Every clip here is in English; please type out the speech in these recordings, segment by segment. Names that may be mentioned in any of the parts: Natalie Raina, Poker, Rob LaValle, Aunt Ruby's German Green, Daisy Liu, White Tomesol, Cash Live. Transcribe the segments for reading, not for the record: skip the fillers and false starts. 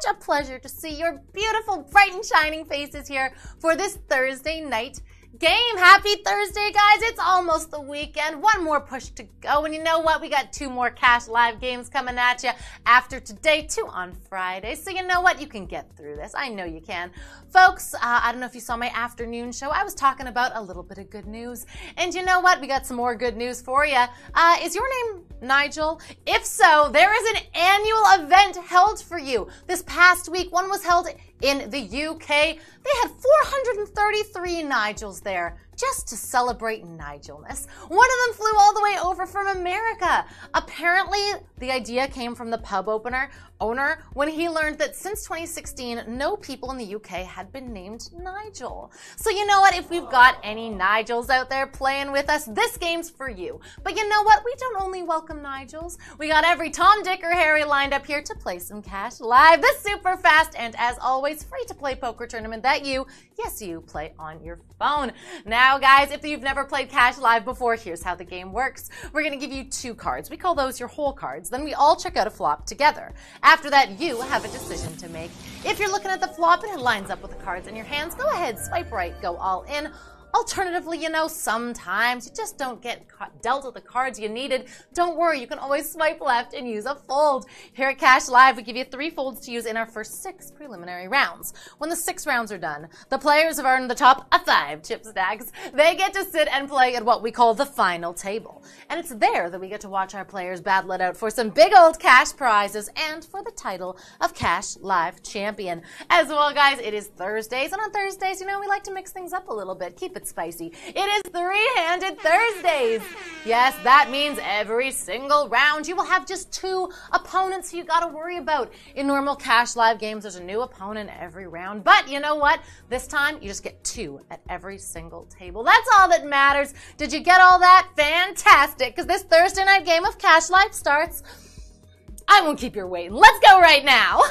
such a pleasure to see your beautiful, bright and shining faces here for this Thursday night game. Happy Thursday, guys. It's almost the weekend. One more push to go. And you know what? We got two more Cash Live games coming at you after today, two on Friday. So you know what? You can get through this. I know you can. Folks, I don't know if you saw my afternoon show. I was talking about a little bit of good news. And you know what? We got some more good news for you. Is your name Nigel? If so, there is an annual event held for you. This past week, one was held in the UK. They had 433 Nigels there just to celebrate Nigelness. One of them flew all the way over from America. Apparently, the idea came from the pub owner when he learned that since 2016, no people in the UK had been named Nigel. So you know what? If we've got any Nigels out there playing with us, this game's for you. But you know what? We don't only welcome Nigels. We got every Tom, Dick, or Harry lined up here to play some Cash Live, the super fast and, as always, free-to-play poker tournament that you play on your phone. Now, guys, if you've never played Cash Live before, here's how the game works. We're going to give you two cards. We call those your whole cards. Then we all check out a flop together. After that, you have a decision to make. If you're looking at the flop and it lines up with the cards in your hands, go ahead, swipe right, go all in. Alternatively, you know, sometimes you just don't get dealt the cards you needed. Don't worry, you can always swipe left and use a fold. Here at Cash Live, we give you 3 folds to use in our first 6 preliminary rounds. When the 6 rounds are done, the players have earned the top 5 chip stacks. They get to sit and play at what we call the final table. And it's there that we get to watch our players battle it out for some big old cash prizes and for the title of Cash Live Champion. As well, guys, it is Thursdays, and on Thursdays, you know, we like to mix things up a little bit. Keep it's spicy. It is Three-Handed Thursdays. Yes, that means every single round you will have just 2 opponents you got to worry about. In normal Cash Live games, there's a new opponent every round. But you know what? This time, you just get 2 at every single table. That's all that matters. Did you get all that? Fantastic, because this Thursday night game of Cash Live starts. I won't keep you waiting. Let's go right now.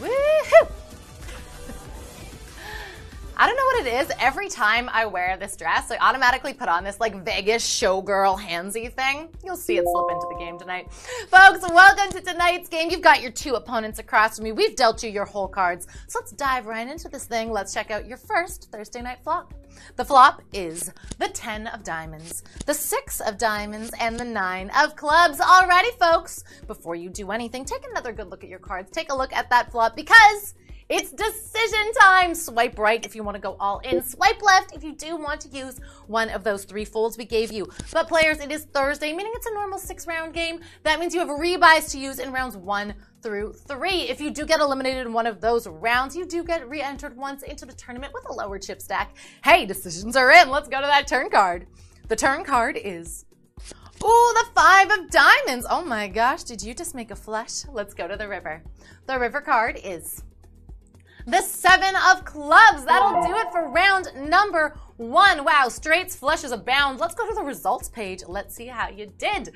Woohoo! I don't know what it is. Every time I wear this dress, I automatically put on this like Vegas showgirl handsy thing. You'll see it slip into the game tonight. Folks, welcome to tonight's game. You've got your 2 opponents across from you. We've dealt you your whole cards. So let's dive right into this thing. Let's check out your first Thursday night flop. The flop is the 10 of diamonds, the 6 of diamonds, and the 9 of clubs. Alrighty, folks, before you do anything, take another good look at your cards. Take a look at that flop because it's decision time. Swipe right if you want to go all in. Swipe left if you do want to use one of those 3 folds we gave you. But players, it is Thursday, meaning it's a normal 6-round game. That means you have rebuys to use in rounds 1 through 3. If you do get eliminated in one of those rounds, you do get re-entered once into the tournament with a lower chip stack. Hey, decisions are in. Let's go to that turn card. The turn card is, ooh, the 5 of diamonds. Oh my gosh, did you just make a flush? Let's go to the river. The river card is the 7 of clubs. That'll do it for round number 1. Wow, straights, flushes abound. Let's go to the results page. Let's see how you did.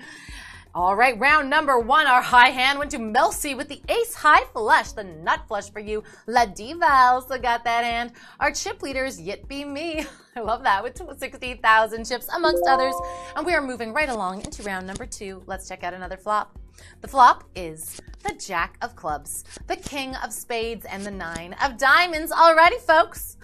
All right, round number 1, our high hand went to Melcy with the ace high flush, the nut flush for you. La Diva also got that hand. Our chip leader is Yit Be Me. I love that, with 60,000 chips amongst others. And we are moving right along into round number 2. Let's check out another flop. The flop is the jack of clubs, the king of spades, and the 9 of diamonds. Alrighty, folks.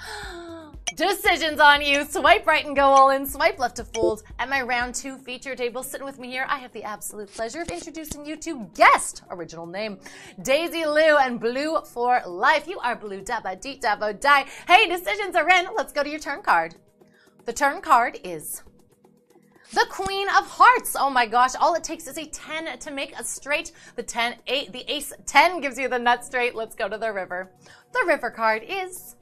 Decisions on you. Swipe right and go all in. Swipe left to fold. At my round 2 feature table, sitting with me here, I have the absolute pleasure of introducing you to guest, original name, Daisy Liu and Blue for Life. You are Blue Dabba Dee Dabba Die. Hey, decisions are in. Let's go to your turn card. The turn card is the queen of hearts. Oh my gosh, all it takes is a 10 to make a straight. The 10, 8, the ace 10 gives you the nut straight. Let's go to the river. The river card is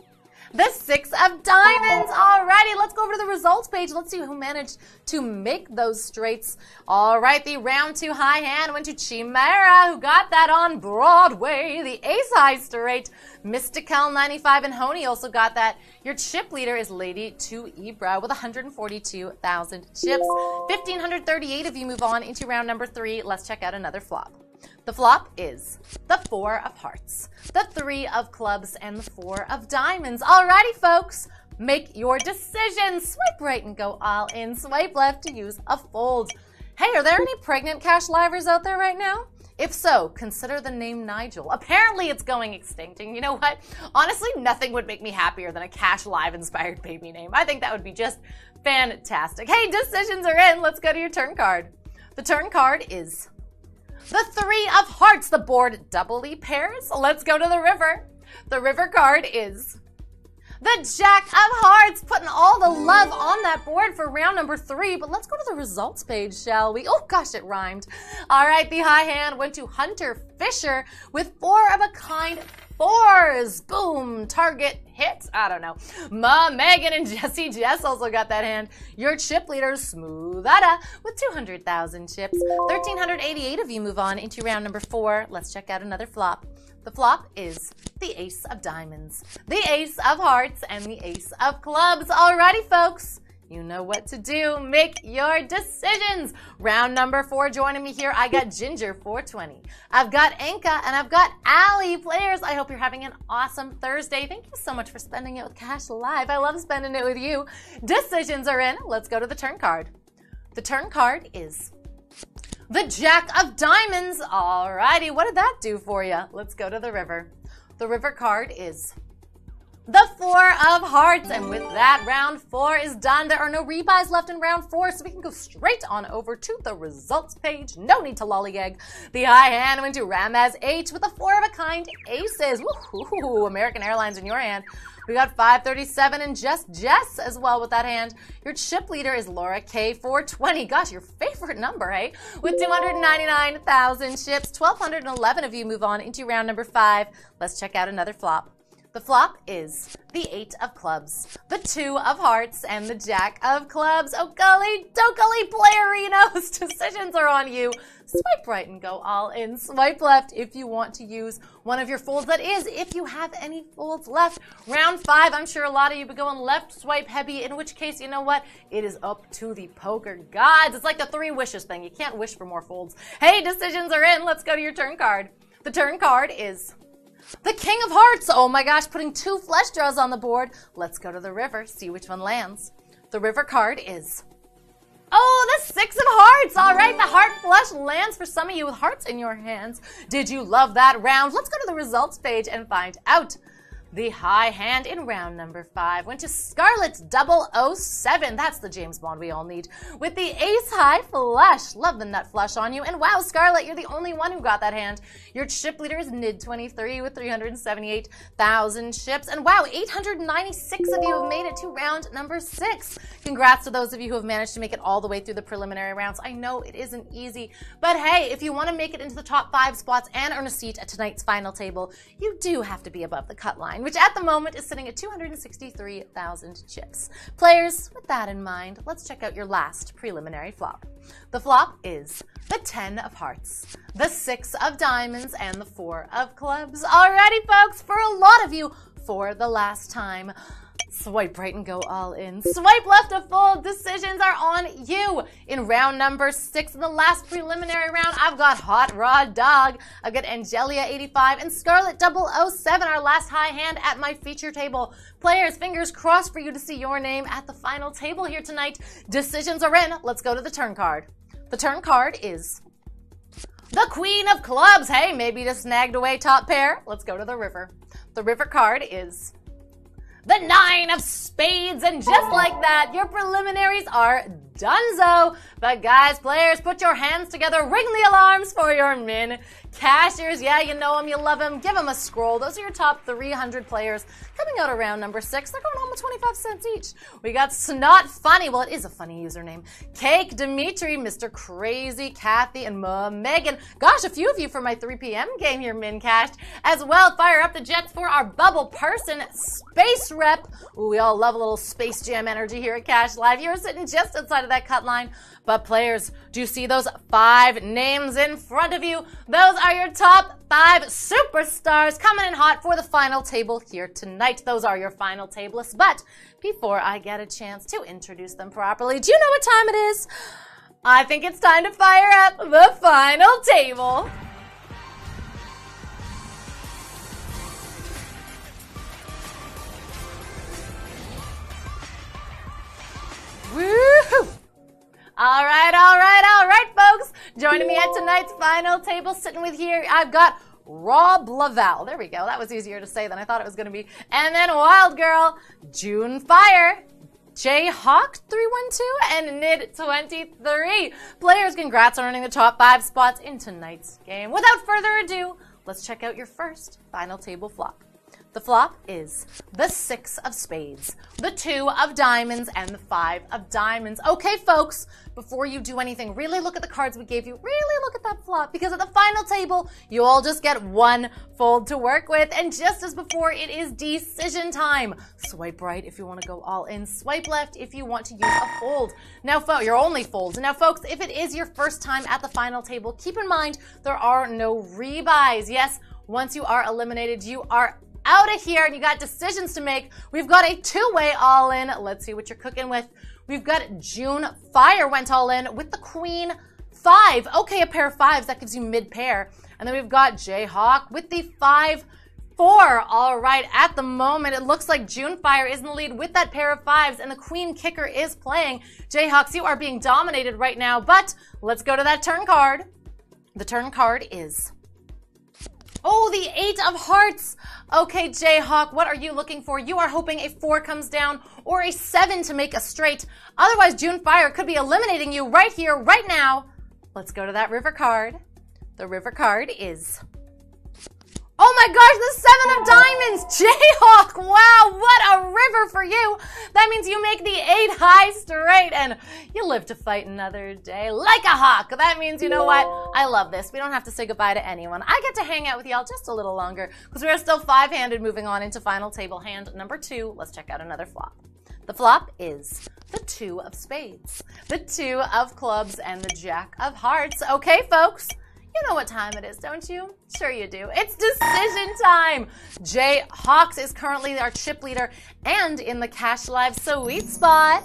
the 6 of diamonds. Alrighty, let's go over to the results page. Let's see who managed to make those straights. All right, the round 2 high hand went to Chimera, who got that on Broadway. The ace high straight, Mystical 95, and Honey also got that. Your chip leader is Lady 2 Ebro with 142,000 chips. 1,538 if you move on into round number 3. Let's check out another flop. The flop is the 4 of hearts, the 3 of clubs, and the 4 of diamonds. Alrighty, folks. Make your decision. Swipe right and go all in. Swipe left to use a fold. Hey, are there any pregnant Cash Livers out there right now? If so, consider the name Nigel. Apparently it's going extinct, and you know what? Honestly, nothing would make me happier than a Cash Live inspired baby name. I think that would be just fantastic. Hey, decisions are in. Let's go to your turn card. The turn card is the Three of Hearts. The board doubly pairs. Let's go to the river. The river card is the Jack of Hearts, putting all the love on that board for round number three. But let's go to the results page, shall we? Oh gosh, it rhymed. All right, the high hand went to Hunter Fisher with four of a kind fours. Boom, target hit. I don't know. Ma Megan and Jesse Jess also got that hand. Your chip leaders, Smoothada, with 200,000 chips. 1,388 of you move on into round number four. Let's check out another flop. The flop is the Ace of Diamonds, the Ace of Hearts, and the Ace of Clubs. Alrighty, folks, you know what to do. Make your decisions. Round number four. Joining me here, I got Ginger420. I've got Anka, and I've got Allie. Players, I hope you're having an awesome Thursday. Thank you so much for spending it with Cash Live. I love spending it with you. Decisions are in. Let's go to the turn card. The turn card is the Jack of Diamonds. Alrighty, what did that do for you? Let's go to the river. The river card is the Four of Hearts, and with that, round four is done. There are no rebuys left in round four, so we can go straight on over to the results page. No need to lollygag. The high hand went to Ramaz H with the four of a kind aces. Woohoo! American Airlines in your hand. We got 537 and just Jess as well with that hand. Your chip leader is Laura K420. Gosh, your favorite number, hey? With 299,000 chips, 1,211 of you move on into round number five. Let's check out another flop. The flop is the Eight of Clubs, the Two of Hearts, and the Jack of Clubs. Oh, golly, dokali, playerinos, decisions are on you. Swipe right and go all in. Swipe left if you want to use one of your folds. That is, if you have any folds left. Round five, I'm sure a lot of you be going left swipe heavy, in which case, you know what? It is up to the poker gods. It's like the three wishes thing. You can't wish for more folds. Hey, decisions are in. Let's go to your turn card. The turn card is the King of Hearts. Oh my gosh, putting two flush draws on the board. Let's go to the river, see which one lands. The river card is, oh, the Six of Hearts. All right, the heart flush lands for some of you with hearts in your hands. Did you love that round? Let's go to the results page and find out. The high hand in round number five went to Scarlet 007. That's the James Bond we all need. With the ace high flush. Love the nut flush on you. And wow, Scarlet, you're the only one who got that hand. Your chip leader is Nid23 with 378,000 chips. And wow, 896 of you have made it to round number six. Congrats to those of you who have managed to make it all the way through the preliminary rounds. I know it isn't easy, but hey, if you want to make it into the top five spots and earn a seat at tonight's final table, you do have to be above the cut line, which at the moment is sitting at 263,000 chips. Players, with that in mind, let's check out your last preliminary flop. The flop is the Ten of Hearts, the Six of Diamonds, and the Four of Clubs. Alrighty, folks, for a lot of you, for the last time, swipe right and go all in. Swipe left to fold. Decisions are on you. In round number six, in the last preliminary round, I've got Hot Rod Dog. I've got Angelia85 and Scarlet 007, our last high hand at my feature table. Players, fingers crossed for you to see your name at the final table here tonight. Decisions are in. Let's go to the turn card. The turn card is the Queen of Clubs. Hey, maybe just snagged away top pair. Let's go to the river. The river card is the Nine of Spades, and just like that, your preliminaries are donezo. But guys, players, put your hands together, ring the alarms for your min cashers. Yeah, you know them, you love them. Give them a scroll. Those are your top 300 players coming out of round number six. They're going home with 25 cents each. We got Snot Funny. Well, it is a funny username. Cake Dimitri, Mr. Crazy, Kathy, and Ma Megan. Gosh, a few of you for my 3 p.m. game here, min cashed. As well, fire up the jets for our bubble person, Space Rep. Ooh, we all love a little Space Jam energy here at Cash Live. You're sitting just outside of that cut line. But players, do you see those five names in front of you? Those are your top five superstars coming in hot for the final table here tonight. Those are your final tablists. But before I get a chance to introduce them properly, do you know what time it is? I think it's time to fire up the final table. Woohoo! All right, folks. Joining me at tonight's final table, sitting with here, I've got Rob LaValle. There we go. That was easier to say than I thought it was going to be. And then Wild Girl, June Fire, Jayhawk312, and Nid23. Players, congrats on earning the top 5 spots in tonight's game. Without further ado, let's check out your first final table flop. The flop is the 6 of spades, the 2 of diamonds, and the 5 of diamonds. Okay, folks, before you do anything, really look at the cards we gave you. Really look at that flop, because at the final table, you all just get one fold to work with. And just as before, it is decision time. Swipe right if you want to go all in. Swipe left if you want to use a fold. Now, your only fold. Now, folks, if it is your first time at the final table, keep in mind there are no rebuys. Yes, once you are eliminated, you are out of here, and you got decisions to make. We've got a two-way all-in. Let's see what you're cooking with. We've got June Fire went all-in with the queen 5. Okay, a pair of 5s. That gives you mid-pair. And then we've got Jayhawk with the 5-4. All right, at the moment, it looks like June Fire is in the lead with that pair of 5s, and the queen kicker is playing. Jayhawks, you are being dominated right now, but let's go to that turn card. The turn card is... oh, the 8 of hearts. Okay, Jayhawk, what are you looking for? You are hoping a 4 comes down or a 7 to make a straight. Otherwise, June Fire could be eliminating you right here, right now. Let's go to that river card. The river card is... oh my gosh, the 7 of diamonds. Jayhawk, wow, what a river for you. That means you make the 8 high straight, and you live to fight another day like a hawk. That means, you know what, I love this. We don't have to say goodbye to anyone. I get to hang out with y'all just a little longer because we're still 5-handed, moving on into final table hand number 2. Let's check out another flop. The flop is the 2 of spades, the 2 of clubs, and the jack of hearts. Okay, folks. You know what time it is, don't you? Sure you do. It's decision time. Jayhawks is currently our chip leader and in the Cash Live sweet spot.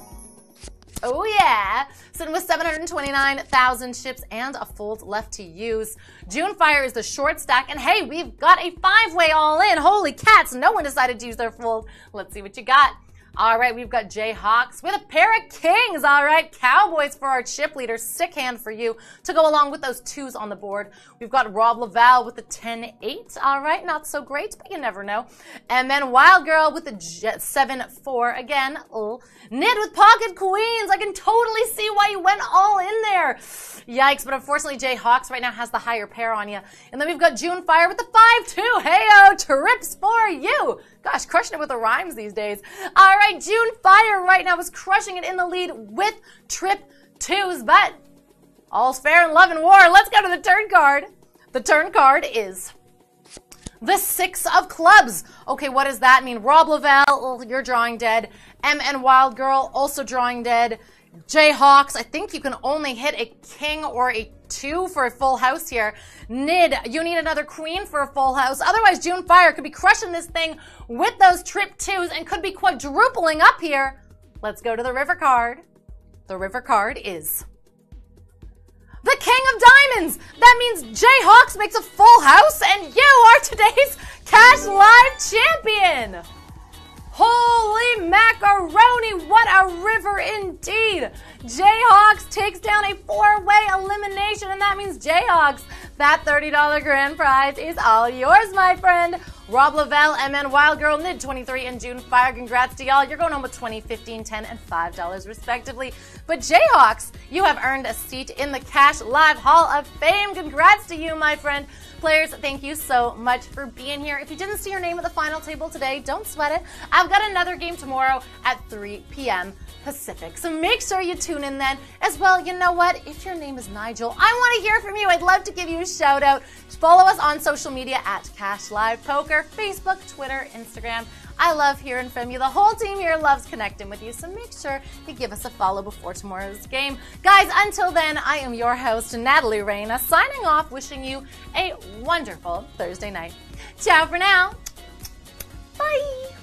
Oh yeah. Sitting with 729,000 chips and a fold left to use. June Fire is the short stack, and hey, we've got a 5-way all in. Holy cats, no one decided to use their fold. Let's see what you got. All right, we've got Jayhawks with a pair of kings. All right, Cowboys for our chip leader. Sick hand for you to go along with those 2s on the board. We've got Rob LaValle with the 10-8. All right, not so great, but you never know. And then Wild Girl with the 7-4. Again, Nid with pocket queens. I can totally see why you went all in there. Yikes, but unfortunately, Jayhawks right now has the higher pair on you. And then we've got June Fire with the 5-2. Hey-oh, trips for you. Gosh, crushing it with the rhymes these days. All right, June Fire right now is crushing it in the lead with trip 2s, but all's fair in love and war. Let's go to the turn card. The turn card is the 6 of clubs. Okay, what does that mean? Rob LaValle, you're drawing dead. M and Wild Girl also drawing dead. Jayhawks, I think you can only hit a king or a 2 for a full house here. Nid, you need another queen for a full house. Otherwise, June Fire could be crushing this thing with those trip 2s and could be quadrupling up here. Let's go to the river card. The river card is the king of diamonds. That means Jayhawks makes a full house, and you are today's Cash Live champion. Holy macaroni, what a river indeed. Jayhawks takes down a 4-way elimination, and that means Jayhawks, that $30 grand prize is all yours, my friend. Rob LaValle, MN, Wild Girl, Nid23, and June Fire, congrats to y'all. You're going home with $20, $15, $10, and $5 respectively. But Jayhawks, you have earned a seat in the Cash Live Hall of Fame. Congrats to you, my friend. Players, thank you so much for being here. If you didn't see your name at the final table today, don't sweat it. I've got another game tomorrow at 3 p.m. Pacific, so make sure you tune in then. As well, you know what? If your name is Nigel, I want to hear from you. I'd love to give you a shout out. Follow us on social media at Cash Live Poker, Facebook, Twitter, Instagram. I love hearing from you. The whole team here loves connecting with you, so make sure you give us a follow before tomorrow's game. Guys, until then, I am your host, Natalie Raina, signing off, wishing you a wonderful Thursday night. Ciao for now. Bye.